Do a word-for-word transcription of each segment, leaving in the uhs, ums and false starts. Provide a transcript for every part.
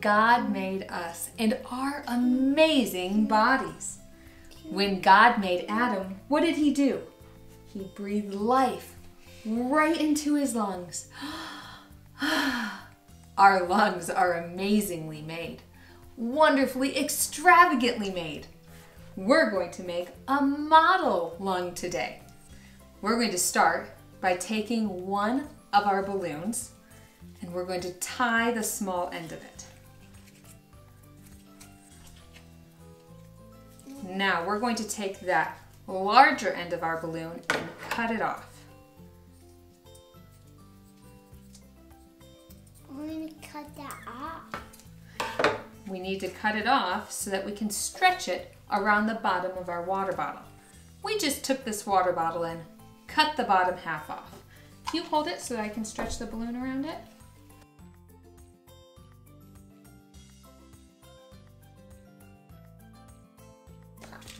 God made us and our amazing bodies. When God made Adam, what did he do? He breathed life right into his lungs. Our lungs are amazingly made, wonderfully, extravagantly made. We're going to make a model lung today. We're going to start by taking one of our balloons and we're going to tie the small end of it. Now we're going to take that larger end of our balloon and cut it off. We're going to cut that off. We need to cut it off so that we can stretch it around the bottom of our water bottle. We just took this water bottle and cut the bottom half off. Can you hold it so that I can stretch the balloon around it?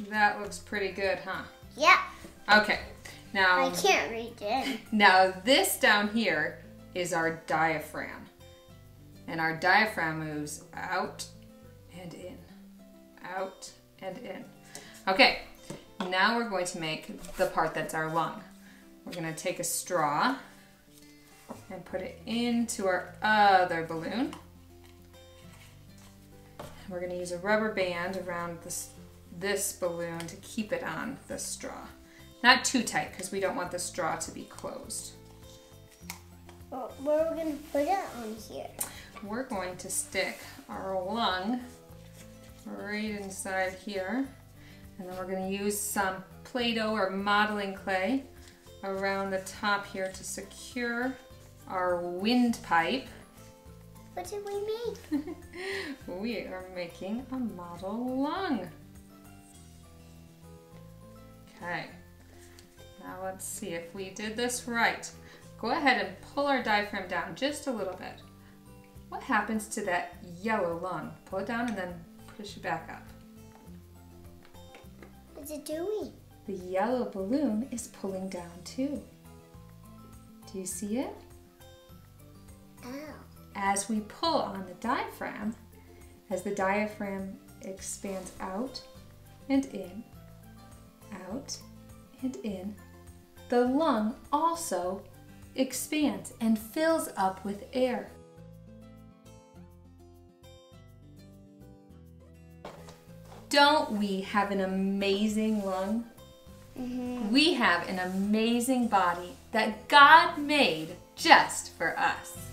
That looks pretty good, huh? Yeah. Okay. Now I can't reach it. Now this down here is our diaphragm. And our diaphragm moves out and in. Out and in. Okay. Now we're going to make the part that's our lung. We're going to take a straw and put it into our other balloon. And we're going to use a rubber band around this this balloon to keep it on the straw. Not too tight because we don't want the straw to be closed. Well, where are we going to put it on here? We're going to stick our lung right inside here, and then we're going to use some Play-Doh or modeling clay around the top here to secure our windpipe. What did we make? We are making a model lung. Okay, now let's see if we did this right. Go ahead and pull our diaphragm down just a little bit. What happens to that yellow lung? Pull it down and then push it back up. What's it doing? The yellow balloon is pulling down too. Do you see it? Oh. As we pull on the diaphragm, as the diaphragm expands out and in, out and in, the lung also expands and fills up with air. Don't we have an amazing lung? Mm-hmm. We have an amazing body that God made just for us.